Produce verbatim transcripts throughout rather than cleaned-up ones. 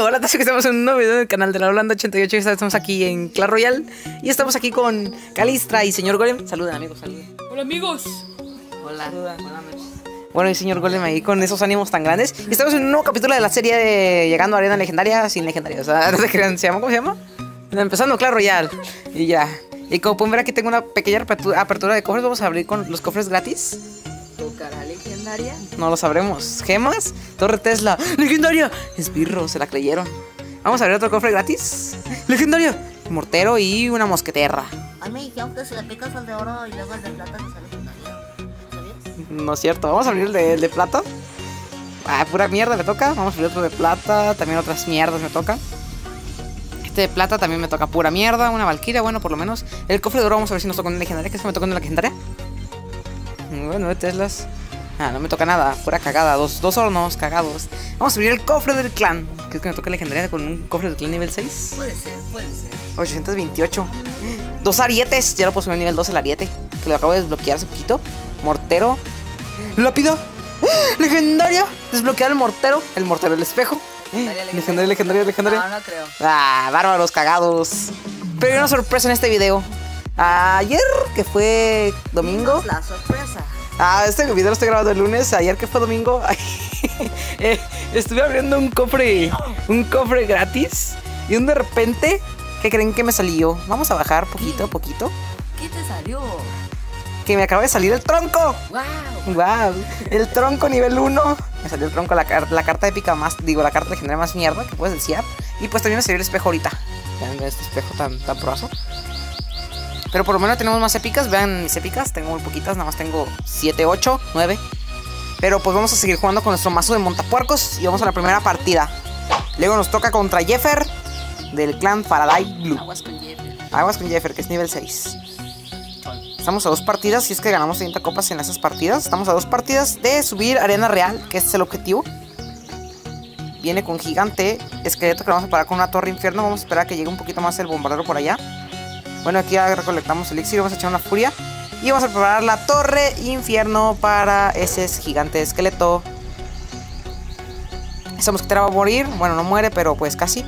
Hola, que estamos en un nuevo video del canal de Lalolanda ochenta y ocho. Estamos aquí en Clash Royale y estamos aquí con Calistra y señor Golem. Saludan, amigos, saluden. Hola, amigos. Hola, saludan. Buenas noches. Bueno, y señor Golem ahí con esos ánimos tan grandes. Estamos en un nuevo capítulo de la serie de Llegando a Arena Legendaria sin legendaria. O sea, no se crean, ¿se llama? ¿Cómo se llama? Empezando Clash Royale. Y ya. Y como pueden ver, aquí tengo una pequeña apertura de cofres. Vamos a abrir con los cofres gratis. ¿Tocará legendaria? No lo sabremos. Gemas, Torre Tesla. ¡Legendaria! Esbirro, se la creyeron. Vamos a abrir otro cofre gratis. ¡Legendaria! Mortero y una mosquetera. A mí dijeron que si le picas al de oro y luego al de plata te sale legendaria. No es cierto. Vamos a abrir el de, el de plata. Ah, pura mierda me toca. Vamos a abrir otro de plata. También otras mierdas me toca. Este de plata también me toca pura mierda. Una valquiria, bueno, por lo menos. El cofre de oro, vamos a ver si nos toca una legendaria. ¿Qué se me toca una legendaria? Bueno, de Teslas. Ah, no me toca nada. Pura cagada. Dos, dos hornos cagados. Vamos a abrir el cofre del clan. ¿Crees que me toca legendaria con un cofre del clan nivel seis? Puede ser, puede ser. ochocientos veintiocho. Dos arietes. Ya lo puedo subir al nivel dos el ariete. Que lo acabo de desbloquear hace poquito. Mortero. Lápida. ¡Legendaria! Desbloquear el mortero. El mortero del espejo. Legendaria, legendaria, legendaria. No, no creo. Ah, bárbaros cagados. Pero hay una sorpresa en este video. Ayer, que fue domingo. La sorpresa. Ah, este video lo estoy grabando el lunes. Ayer, que fue domingo. eh, estuve abriendo un cofre. Un cofre gratis. Y un de repente, ¿qué creen que me salió? Vamos a bajar poquito a poquito. ¿Qué te salió? Que me acaba de salir el tronco. ¡Wow! ¡Wow! El tronco nivel uno. Me salió el tronco, la, la carta épica más. Digo, la carta legendaria más mierda que puedes desear. Y pues también me salió el espejo ahorita. Vean este espejo tan, tan proazo. Pero por lo menos tenemos más épicas. Vean mis épicas. Tengo muy poquitas. Nada más tengo siete, ocho, nueve. Pero pues vamos a seguir jugando con nuestro mazo de montapuercos. Y vamos a la primera partida. Luego nos toca contra Jeffer del clan Faraday Blue. Aguas con Jeffer. Aguas con Jeffer, que es nivel seis. Estamos a dos partidas. Si es que ganamos treinta copas en esas partidas. Estamos a dos partidas de subir Arena Real, que este es el objetivo. Viene con gigante. Esqueleto que vamos a parar con una torre infierno. Vamos a esperar a que llegue un poquito más el bombardero por allá. Bueno, aquí ya recolectamos el elixir, vamos a echar una furia. Y vamos a preparar la torre infierno para ese gigante esqueleto. Esa mosquetera va a morir. Bueno, no muere, pero pues casi.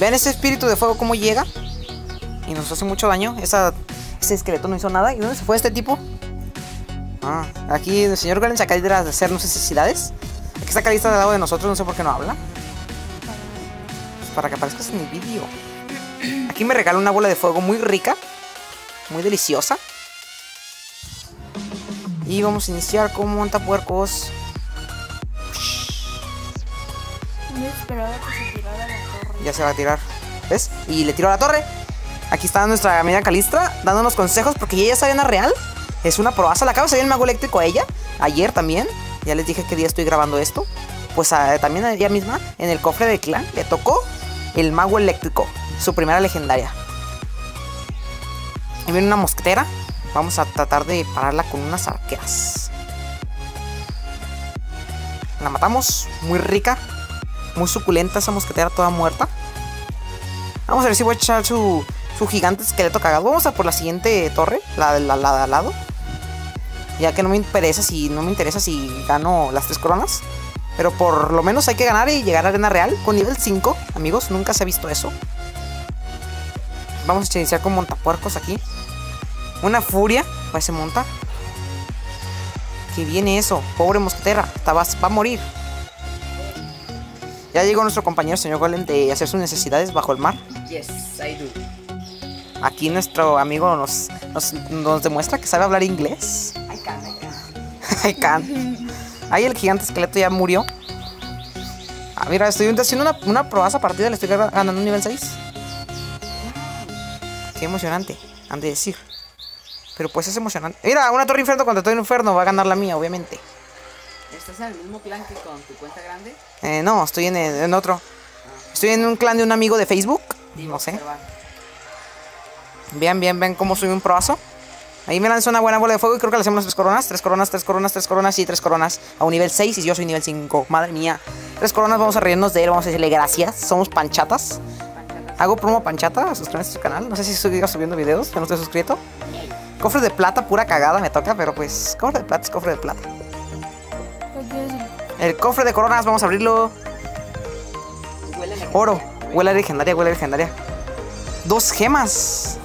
Vean ese espíritu de fuego cómo llega. Y nos hace mucho daño. Esa, ese esqueleto no hizo nada. ¿Y dónde se fue este tipo? Ah, aquí el señor Golem se acaba de hacernos necesidades. Aquí está Calista al lado de nosotros, no sé por qué no habla. Para que aparezcas en mi vídeo. Aquí me regaló una bola de fuego muy rica. Muy deliciosa. Y vamos a iniciar con montapuercos. No esperaba que se tirara la torre. Ya se va a tirar. ¿Ves? Y le tiró a la torre. Aquí está nuestra amiga Calistra dándonos consejos porque ella es arena real. Es una proaza. La acaba de salir el mago eléctrico a ella. Ayer también. Ya les dije qué día estoy grabando esto. Pues a, también a ella misma en el cofre del clan le tocó el mago eléctrico, su primera legendaria. Y viene una mosquetera. Vamos a tratar de pararla con unas arqueras. La matamos. Muy rica. Muy suculenta esa mosquetera toda muerta. Vamos a ver si voy a echar su, su gigante esqueleto cagado. Vamos a por la siguiente torre. La de la, la, la, al lado. Ya que no me interesa si, no me interesa si gano las tres coronas. Pero por lo menos hay que ganar y llegar a Arena Real con nivel cinco. Amigos, nunca se ha visto eso. Vamos a iniciar con montapuercos aquí. Una furia. Va ese monta. Que viene eso. Pobre mosquetera. Va a morir. Ya llegó nuestro compañero señor Golem de hacer sus necesidades bajo el mar. Yes, I do. Aquí nuestro amigo nos, nos, nos demuestra que sabe hablar inglés. I can, I can. I can. Ahí el gigante esqueleto ya murió. Ah, mira, estoy haciendo una, una proaza partida. Le estoy ganando un nivel seis. Qué emocionante, han de decir. Pero pues es emocionante. Mira, una torre infierno contra torre infierno. Va a ganar la mía, obviamente. ¿Estás en el mismo clan que con tu cuenta grande? Eh, no, estoy en, el, en otro. Ah. Estoy en un clan de un amigo de Facebook. Digo, no sé. Observar. Vean, vean, vean cómo soy un proazo. Ahí me lanzó una buena bola de fuego y creo que le hacemos las tres coronas. Tres coronas, tres coronas, tres coronas y tres coronas. A un nivel seis y yo soy nivel cinco. Madre mía. Tres coronas, vamos a reírnos de él. Vamos a decirle gracias. Somos panchatas. Panchatas. Hago promo panchata, suscríbanse a su canal. No sé si sigo subiendo videos, que no estoy suscrito. Cofre de plata, pura cagada me toca, pero pues cofre de plata es cofre de plata. El cofre de coronas, vamos a abrirlo. Oro, huele legendaria, huele legendaria. Dos gemas.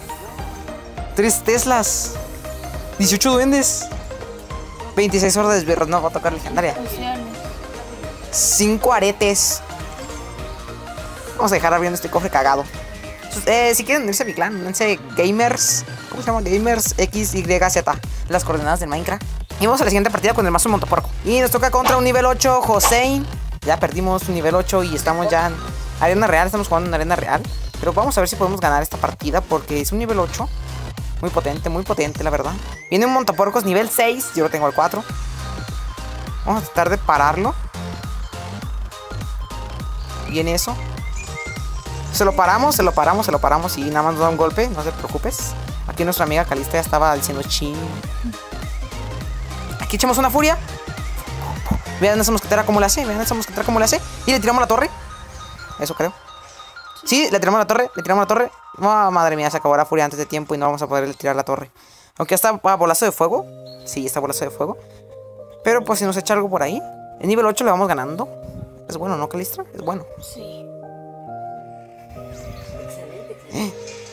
Tres teslas. dieciocho duendes. veintiséis hordas de... No, va a tocar legendaria. cinco aretes. Vamos a dejar abriendo este cofre cagado. Eh, si quieren unirse a mi clan, unirse Gamers. ¿Cómo se llama? Gamers X Y Z. Las coordenadas del Minecraft. Y vamos a la siguiente partida con el mazo montapuerco. Y nos toca contra un nivel ocho, Hossein. Ya perdimos un nivel ocho y estamos ya en Arena Real. Estamos jugando en Arena Real. Pero vamos a ver si podemos ganar esta partida porque es un nivel ocho. Muy potente, muy potente, la verdad. Viene un montapuercos nivel seis. Yo lo tengo al cuatro. Vamos a tratar de pararlo. Viene eso. Se lo paramos, se lo paramos, se lo paramos y nada más nos da un golpe, no te preocupes. Aquí nuestra amiga Calista ya estaba diciendo chin. Aquí echamos una furia. Vean esa mosquetera como la hace, vean esa mosquetera como la hace. Y le tiramos la torre. Eso creo. Sí, le tiramos la torre, le tiramos la torre. Oh, madre mía, se acabó la furia antes de tiempo y no vamos a poder tirar la torre. Aunque está a bolazo de fuego. Sí, está a bolazo de fuego. Pero pues si nos echa algo por ahí. El nivel ocho le vamos ganando. Es bueno, ¿no, Calistra? Es bueno. Sí.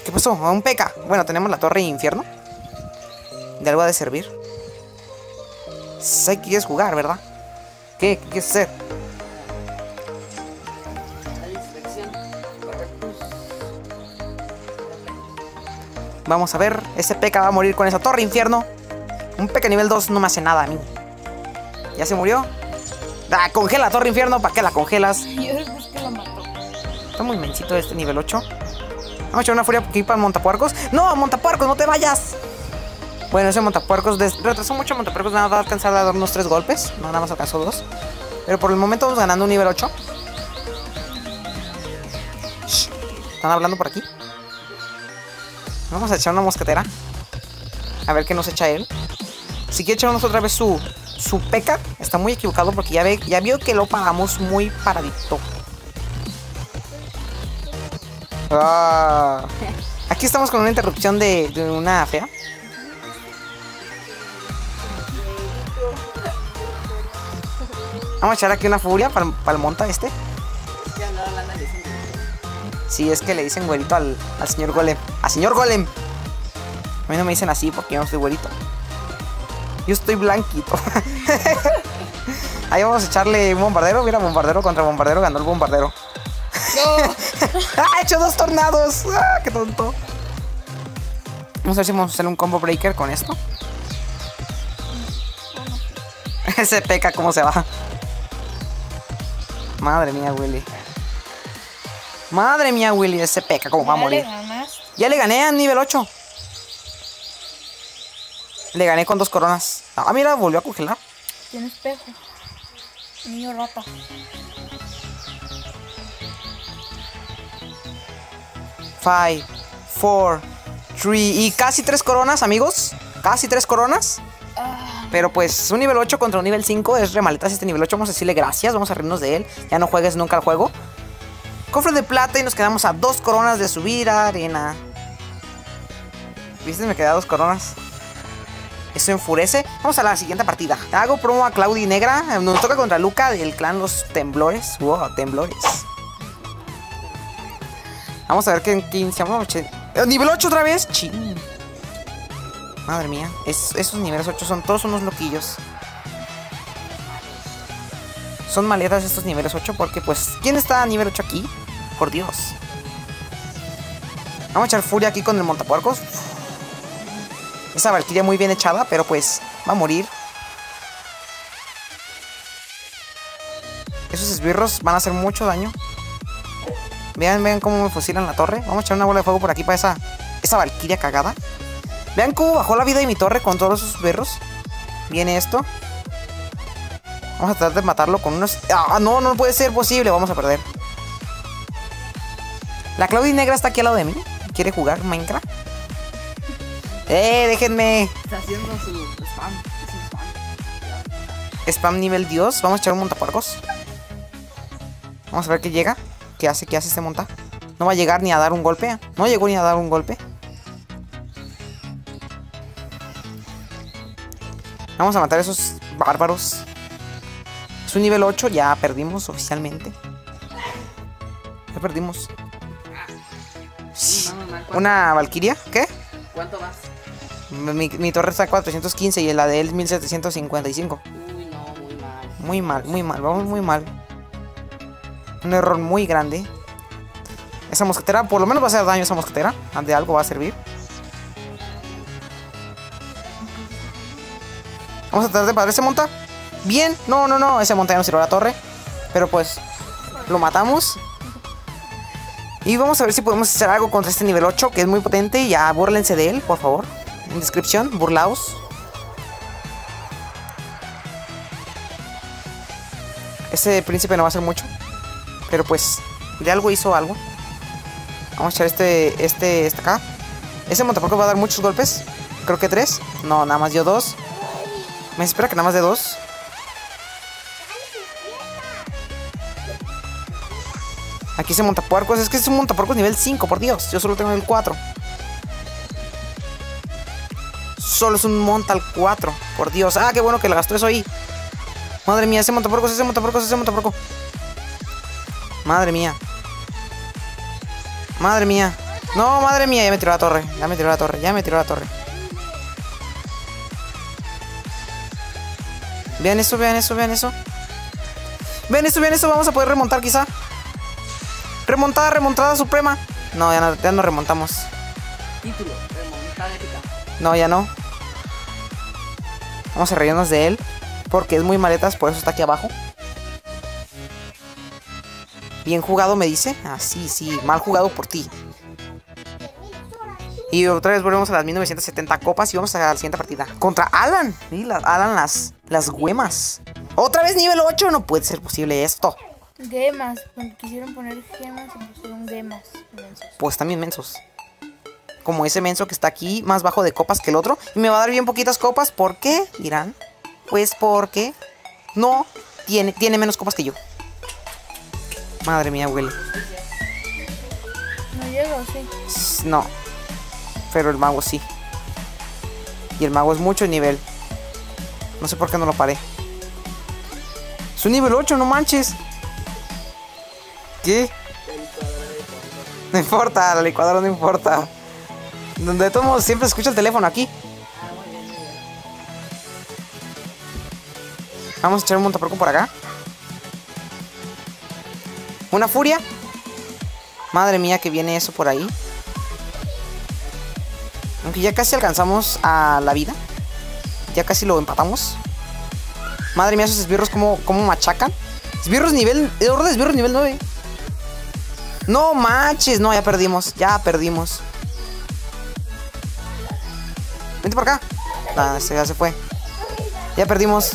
¿Qué pasó? Un peca. Bueno, tenemos la torre infierno. De algo ha de servir. Sé que quieres jugar, ¿verdad? ¿Qué? ¿Qué quieres hacer? Vamos a ver. Ese peca va a morir con esa torre infierno. Un peca nivel dos no me hace nada a mí. ¿Ya se murió? Ah, congela la torre infierno. ¿Para qué la congelas? Está muy mencito este nivel ocho. Vamos a echar una furia aquí para el montapuercos. ¡No, montapuercos, no te vayas! Bueno, ese montapuercos retrasó mucho. Montapuercos nada más va a alcanzar a dar unos tres golpes. No, nada más alcanzó dos. Pero por el momento vamos ganando un nivel ocho. Shh. ¿Están hablando por aquí? Vamos a echar una mosquetera. A ver qué nos echa él. Si quiere echarnos otra vez su, su peca. Está muy equivocado porque ya, ve, ya vio que lo pagamos muy paradito. Ah, aquí estamos con una interrupción de, de una fea. Vamos a echar aquí una furia para, para el monta este. Sí, es que le dicen güerito al, al señor Golem. ¡Al señor Golem! A mí no me dicen así porque yo no soy güerito. Yo estoy blanquito. Ahí vamos a echarle un bombardero. Mira, bombardero contra bombardero. Ganó el bombardero. No. ¡Ah! ¡Hecho dos tornados! ¡Ah! ¡Qué tonto! Vamos a ver si vamos a hacer un combo breaker con esto. Ese peca, ¿cómo se va? Madre mía, Willy. Madre mía, Willy. Ese peca, ¿cómo va a morir? Ya le gané a nivel ocho. Le gané con dos coronas. Ah, mira, volvió a congelar. Tiene espejo. Niño rata. cinco, cuatro, tres. Y casi tres coronas, amigos. Casi tres coronas. Pero pues un nivel ocho contra un nivel cinco es remaletas este nivel ocho. Vamos a decirle gracias, vamos a reírnos de él. Ya no juegues nunca al juego. Cofre de plata y nos quedamos a dos coronas de subir a arena. ¿Viste? Me quedé a dos coronas. Eso enfurece. Vamos a la siguiente partida. Hago promo a Claudia Negra. Nos toca contra Luca del clan Los Temblores. Wow, temblores. Vamos a ver qué iniciamos. Nivel ocho otra vez. Chin. Madre mía. Es, esos niveles ocho son todos unos loquillos. Son maletas estos niveles ocho porque pues... ¿Quién está a nivel ocho aquí? Por Dios. Vamos a echar furia aquí con el montapuercos. Esa valquiria muy bien echada, pero pues va a morir. Esos esbirros van a hacer mucho daño. Vean, vean cómo me fusilan la torre. Vamos a echar una bola de fuego por aquí para esa, esa valquiria cagada. Vean cómo bajó la vida de mi torre con todos esos perros. Viene esto. Vamos a tratar de matarlo con unos... ¡Ah, no! No puede ser posible. Vamos a perder. La Claudia Negra está aquí al lado de mí. ¿Quiere jugar Minecraft? ¡Eh! ¡Déjenme! Está haciendo su spam. Es un spam. Spam nivel Dios. Vamos a echar un montapuercos. Vamos a ver qué llega. ¿Qué hace? ¿Qué hace? Se monta. No va a llegar ni a dar un golpe. No llegó ni a dar un golpe. Vamos a matar a esos bárbaros. Es un nivel ocho. Ya perdimos oficialmente. Ya perdimos. ¿Una Valquiria? ¿Qué? ¿Cuánto vas? Mi, mi torre está a cuatrocientos quince y la de él mil setecientos cincuenta y cinco. Uy, no, muy mal. Muy mal, muy mal, vamos muy mal. Un error muy grande. Esa mosquetera, por lo menos va a hacer daño esa mosquetera. De algo va a servir. Vamos a tratar de parar ese monta. Bien, no, no, no, ese monta ya nos tiró la torre. Pero pues, lo matamos. Y vamos a ver si podemos hacer algo contra este nivel ocho, que es muy potente. Ya, búrlense de él, por favor. En descripción, burlaos. Ese príncipe no va a hacer mucho. Pero pues, de algo hizo algo. Vamos a echar este, este, este acá. Ese montaporco va a dar muchos golpes. Creo que tres. No, nada más dio dos. Me espera que nada más de dos. Aquí se montapuercos. Es que es un montapuercos nivel cinco, por Dios. Yo solo tengo el cuatro. Solo es un monta al cuatro, por Dios. Ah, qué bueno que le gastó eso ahí. Madre mía, ese montapuercos, ese montapuercos, ese montapuercos. Madre mía. Madre mía. No, madre mía, ya me tiró la torre. Ya me tiró la torre, ya me tiró la torre. Vean eso, vean eso, vean eso. Vean eso, vean eso. Vamos a poder remontar quizá. Remontada, remontada suprema. No, ya no, ya no remontamos. Título, remontada épica. No, ya no. Vamos a reírnos de él. Porque es muy maletas, por eso está aquí abajo. Bien jugado, me dice. Ah, sí, sí, mal jugado por ti. Y otra vez volvemos a las mil novecientos setenta copas. Y vamos a la siguiente partida. Contra Alan. Y la, Alan las, las güemas. Otra vez nivel ocho. No puede ser posible esto. Gemas, quisieron poner gemas y pusieron gemas mensos. Pues también mensos. Como ese menso que está aquí, más bajo de copas que el otro. Y me va a dar bien poquitas copas. ¿Por qué, dirán? Pues porque no tiene, tiene menos copas que yo. Madre mía, abuelo. No llego, sí. No. Pero el mago sí. Y el mago es mucho nivel. No sé por qué no lo paré. Es un nivel ocho, no manches. ¿Qué? No importa, la licuadora no importa. De todos modos siempre escucho el teléfono aquí. Vamos a echar un montaporco por acá. Una furia. Madre mía que viene eso por ahí. Aunque ya casi alcanzamos a la vida. Ya casi lo empatamos. Madre mía esos esbirros como, como machacan. Esbirros nivel... El orden de esbirros nivel nueve. No manches, no, ya perdimos, ya perdimos. Vente por acá. Nah, se, ya se fue. Ya perdimos.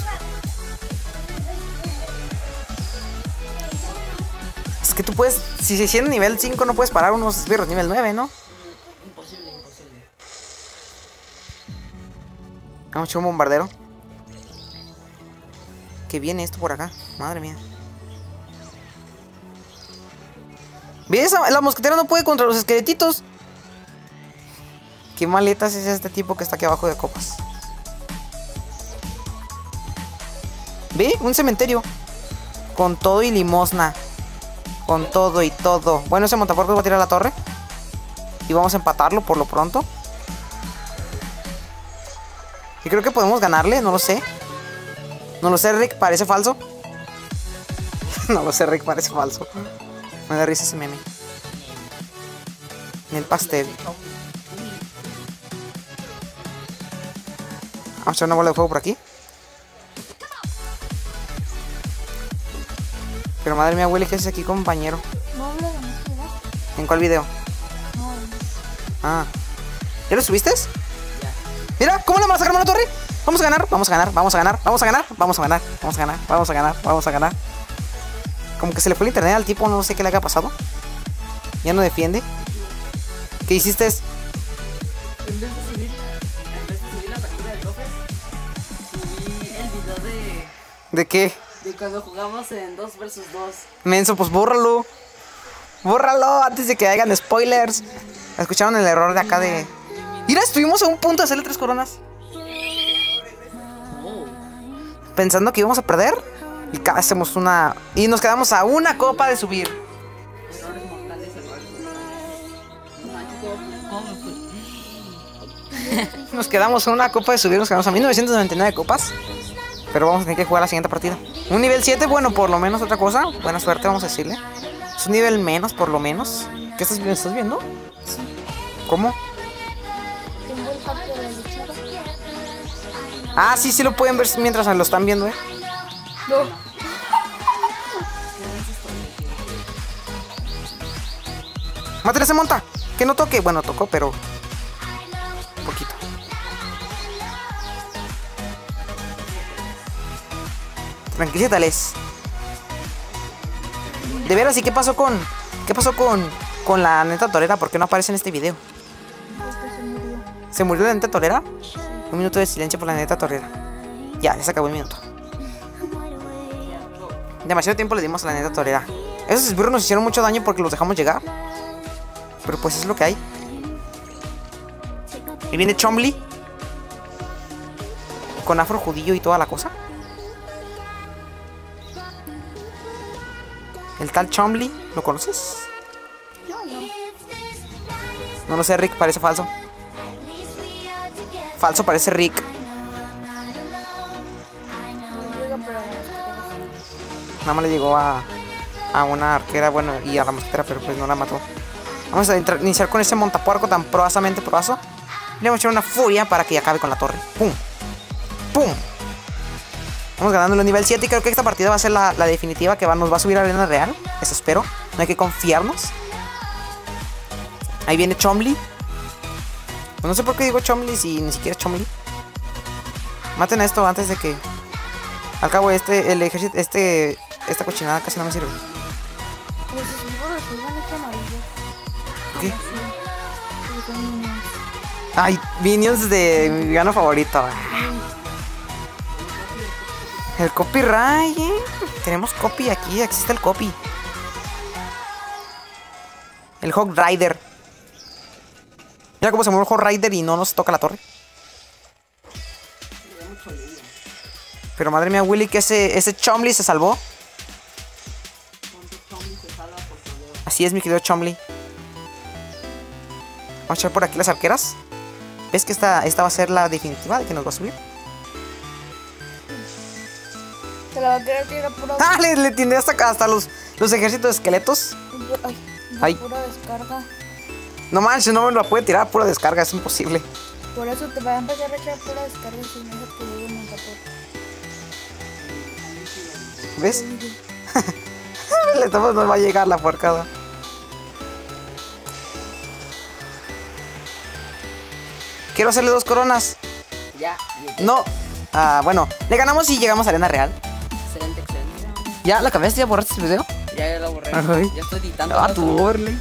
Es que tú puedes, si se hicieron nivel cinco, no puedes parar unos esbirros nivel nueve, ¿no? Imposible, imposible. Vamos a echar un bombardero. Que viene esto por acá, madre mía. ¿Ves? La mosquetera no puede contra los esqueletitos. Qué maletas es este tipo que está aquí abajo de copas. ¿Ve? Un cementerio. Con todo y limosna. Con todo y todo. Bueno, ese montaporco va a tirar la torre. Y vamos a empatarlo por lo pronto. Y creo que podemos ganarle, no lo sé. No lo sé, Rick, parece falso. No lo sé, Rick, parece falso. Me da risa ese meme. En el pastel. Vamos a echar una bola de fuego por aquí. Pero madre mía, Willy, ¿qué haces aquí, compañero? ¿En cuál video? Ah. ¿Ya lo subiste? Mira, ¿cómo le masacramos la torre? Vamos a ganar, vamos a ganar, vamos a ganar, vamos a ganar, vamos a ganar, vamos a ganar, vamos a ganar, vamos a ganar. Como que se le fue el internet al tipo, no sé qué le haya pasado. Ya no defiende. ¿Qué hiciste? En vez de subir, en vez de subir la partida de López, subí el video de... ¿De qué? De cuando jugamos en dos versus dos. Menso, pues bórralo. Bórralo antes de que hagan spoilers. Escucharon el error de acá de... Mira, estuvimos a un punto de hacerle tres coronas. Pensando que íbamos a perder. Y hacemos una... Y nos quedamos a una copa de subir. Nos quedamos a una copa de subir. Nos quedamos a mil novecientas noventa y nueve copas. Pero vamos a tener que jugar la siguiente partida. Un nivel siete, bueno, por lo menos otra cosa. Buena suerte, vamos a decirle. Es un nivel menos, por lo menos. ¿Qué estás viendo? ¿Estás viendo? Sí. ¿Cómo? Tengo el pack de los chicos. Ah, sí, sí lo pueden ver mientras lo están viendo, ¿eh? No. Mátale, se monta. Que no toque. Bueno, tocó, pero... un poquito. Tranquilízales. De veras, ¿y qué pasó con... ¿Qué pasó con... con la neta torera? ¿Por qué no aparece en este video? Este se murió. ¿Se murió la neta torera? Un minuto de silencio por la neta torera. Ya, ya se acabó el minuto. Demasiado tiempo le dimos a la neta torera. Esos esbirros nos hicieron mucho daño porque los dejamos llegar. Pero pues es lo que hay. Y viene Chomli. Con afro judío y toda la cosa. El tal Chomli, ¿lo conoces? No, no. No lo sé, Rick, parece falso. Falso parece Rick. Nada más le llegó a, a una arquera, bueno, y a la mosquetera, pero pues no la mató. Vamos a entrar, iniciar con ese montapuerco tan proasamente proazo. Le vamos a echar una furia para que acabe con la torre. ¡Pum! ¡Pum! Vamos ganando el nivel siete y creo que esta partida va a ser la, la definitiva que va, nos va a subir a Arena Real. Eso espero. No hay que confiarnos. Ahí viene Chomli. No sé por qué digo Chomli si ni siquiera es Chomli. Maten a esto antes de que... Al cabo este, el ejército, este... Esta cochinada casi no me sirve. Pues sus libros se van a echar amarillo. ¿Qué? Ay, Minions de mi villano favorito. El copyright, ¿eh? Tenemos copy aquí, existe el copy. El Hog Rider. Mira cómo se mueve el Hog Rider y no nos toca la torre. Pero madre mía, Willy, que ese, ese Chomli se salvó. Así es, mi querido Chomli. Vamos a echar por aquí las arqueras. ¿Ves que esta, esta va a ser la definitiva de que nos va a subir? La pura... Ah, le, le tiende hasta, hasta los, los ejércitos de esqueletos. Ay, ay. Pura descarga. No manches, no me lo puede tirar a pura descarga, es imposible. Por eso te va a empezar a echar pura descarga si no se te llega nunca por... ¿Ves? Sí. Le estamos, nos va a llegar la puercada. Quiero hacerle dos coronas. Ya. No. Ah, bueno, le ganamos y llegamos a Arena Real. Excelente, excelente. ¿Ya la acabaste? ¿Ya borraste el video? Ya, ya lo borré. Ay. Ya estoy editando. Ah, tu borle.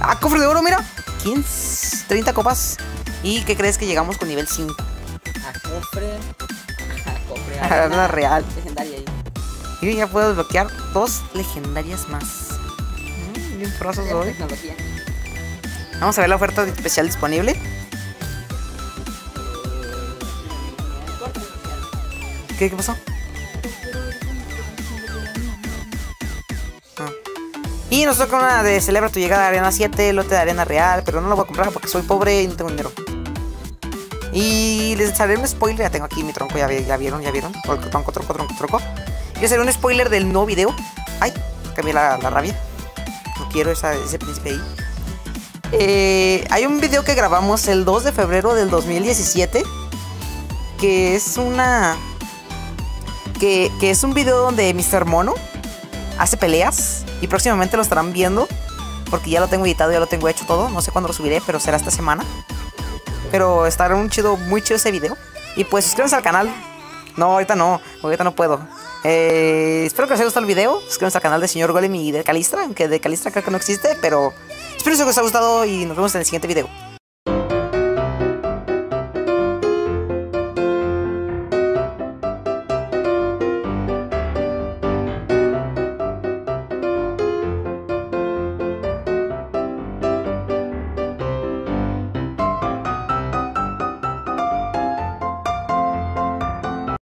Ah, cofre de oro, mira. quince, treinta copas. ¿Y qué crees que llegamos con nivel cinco? A cofre. A cofre. A Arena Real. Legendaria. Y ya puedo desbloquear dos legendarias más. Mm, bien frazos hoy. Tecnología. Vamos a ver la oferta especial disponible. ¿Qué, qué pasó? Ah. Y nos toca una de celebra tu llegada a Arena siete, lote de Arena Real, pero no lo voy a comprar porque soy pobre y no tengo dinero. Y les haré un spoiler, ya tengo aquí mi tronco, ya, ya vieron, ya vieron, tronco, tronco, tronco, tronco. Y les haré un spoiler del nuevo video. Ay, cambié la, la rabia. No quiero esa, ese príncipe ahí. Eh, hay un video que grabamos el dos de febrero del dos mil diecisiete, que es una... Que, que es un video donde míster Mono hace peleas y próximamente lo estarán viendo porque ya lo tengo editado, ya lo tengo hecho todo. No sé cuándo lo subiré, pero será esta semana. Pero estará un chido, muy chido ese video. Y pues suscríbanse al canal. No, ahorita no, ahorita no puedo. eh, Espero que les haya gustado el video. Suscríbanse al canal de señor Golem y de Calistra, aunque de Calistra creo que no existe, pero espero que os haya gustado y nos vemos en el siguiente video.